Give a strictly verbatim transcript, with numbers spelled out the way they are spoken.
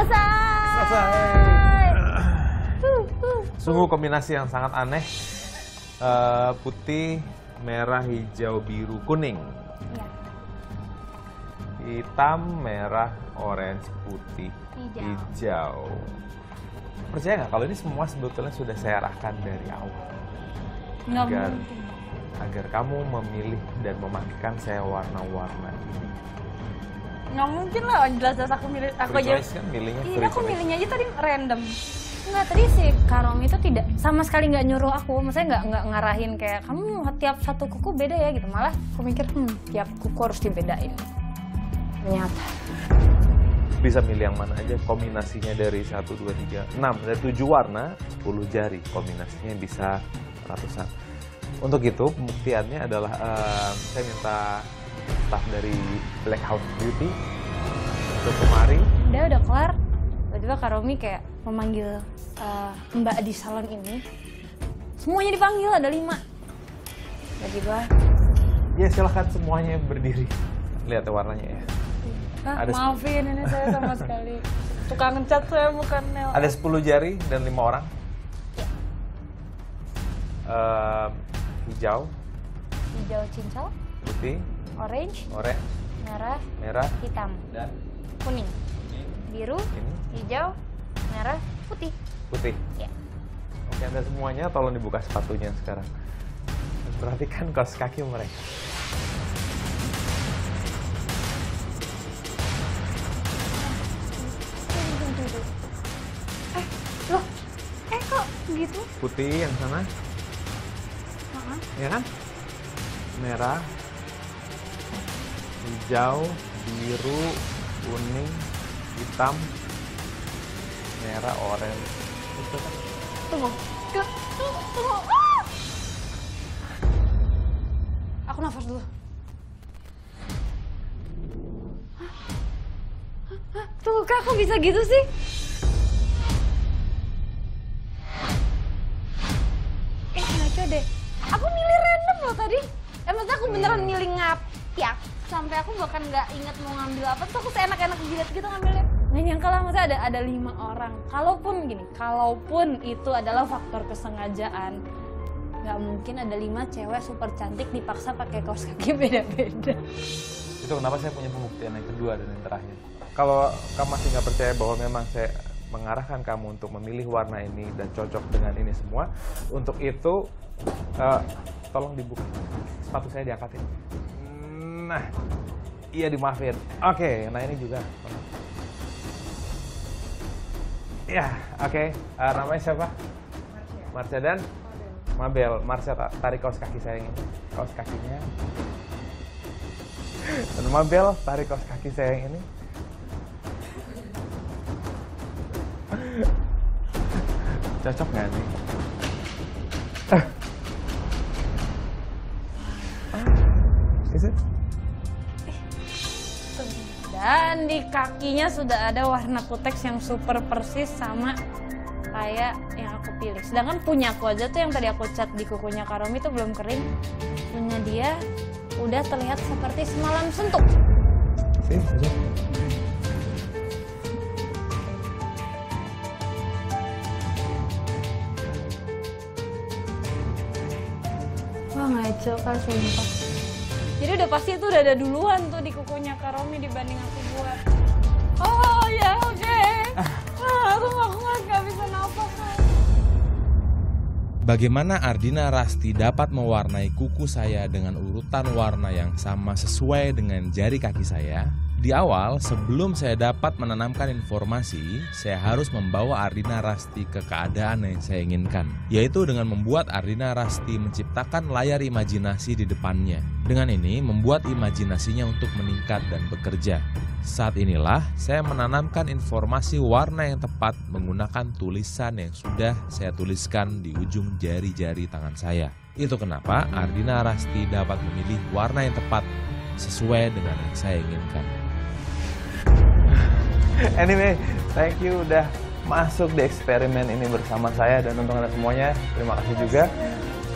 Selesai. Selesai. Uh, uh. Sungguh kombinasi yang sangat aneh. Uh, putih, merah, hijau, biru, kuning. Ya. Hitam, merah, orange, putih, hijau. hijau. Percaya nggak kalau ini semua sebetulnya sudah saya arahkan dari awal. Nggak agar, agar kamu memilih dan memakai saya warna-warna ini. Nggak mungkin lah, jelas-jelas aku milih. Aku free aja. Kan, milihnya iya, aku choice. Milihnya aja tadi random. Nggak, tadi si Kak Romi itu tidak sama sekali nggak nyuruh aku. Maksudnya nggak nggak ngarahin kayak kamu tiap satu kuku beda ya gitu. Malah aku mikir hmm, tiap kuku harus dibedain. Ternyata bisa milih yang mana aja, kombinasinya dari satu, dua, tiga, enam, dari tujuh warna, sepuluh jari, kombinasinya bisa ratusan. Untuk itu, pembuktiannya adalah uh, saya minta staff dari Black House Beauty untuk kemari. Udah, udah kelar, tiba-tiba Kak Romi kayak memanggil uh, mbak di salon ini. Semuanya dipanggil, ada lima. Tiba-tiba. Ya, silahkan semuanya berdiri. Lihat warnanya ya. Ah, ada maafin, ini saya sama sekali tukang ngecat, saya bukan nail. Ada sepuluh jari dan lima orang. Ya. Uh, hijau. Hijau cincau. Putih. Orange. Orange. Merah. Merah. Hitam. Dan kuning. kuning. Biru. Ini. Hijau. Merah. Putih. Putih. Ya. Oke, Anda semuanya tolong dibuka sepatunya sekarang. Perhatikan kaos kaki mereka. Gitu. Putih yang sana, uh-huh. ya kan? Merah, hijau, biru, kuning, hitam, merah, oranye. Itu kan? Tunggu, tunggu, tunggu. Ah! Aku nafas dulu. Hah? Hah? Tunggu Kak, kok bisa gitu sih? Deh. Aku milih random loh tadi. Eh, maksudnya aku beneran milih ngapyak. Sampai aku bahkan nggak inget mau ngambil apa, terus aku seenak-enak jilat gitu ngambilnya. Nggak nyangka lah, maksudnya ada, ada lima orang. Kalaupun gini, kalaupun itu adalah faktor kesengajaan, nggak mungkin ada lima cewek super cantik dipaksa pakai kaos kaki beda-beda. Itu kenapa saya punya pembuktian yang kedua dan yang terakhir. Kalau kamu masih nggak percaya bahwa memang saya mengarahkan kamu untuk memilih warna ini dan cocok dengan ini semua, untuk itu uh, tolong dibuka sepatu saya, diangkatin. Nah, iya, dimaafin. Oke, okay, nah ini juga. Ya, yeah, oke. Okay. Uh, namanya siapa? Marsha. Marsha dan Mabel. Marsha, tarik kaos kaki saya ini. Kaos kakinya. Dan Mabel, tarik kaos kaki saya yang ini. Cocok nggak nih? Ah. Ah. Dan di kakinya sudah ada warna kuteks yang super persis sama kayak yang aku pilih. Sedangkan punya aku aja tuh yang tadi aku cat di kukunya Kak Romi itu belum kering. Punya dia udah terlihat seperti semalam suntuk. Sih, ngaco kan sumpah. Jadi udah pasti itu udah ada duluan tuh di kukunya Kak Romi dibanding aku buat. Oh ya, oke. Okay. Ah, aku nggak bisa nafas. Bagaimana Ardina Rasti dapat mewarnai kuku saya dengan urutan warna yang sama sesuai dengan jari kaki saya? Di awal, sebelum saya dapat menanamkan informasi, saya harus membawa Ardina Rasti ke keadaan yang saya inginkan, yaitu dengan membuat Ardina Rasti menciptakan layar imajinasi di depannya. Dengan ini, membuat imajinasinya untuk meningkat dan bekerja. Saat inilah, saya menanamkan informasi warna yang tepat menggunakan tulisan yang sudah saya tuliskan di ujung jari-jari tangan saya. Itu kenapa Ardina Rasti dapat memilih warna yang tepat sesuai dengan yang saya inginkan. Anyway, thank you udah masuk di eksperimen ini bersama saya, dan untuk Anda semuanya, terima kasih juga.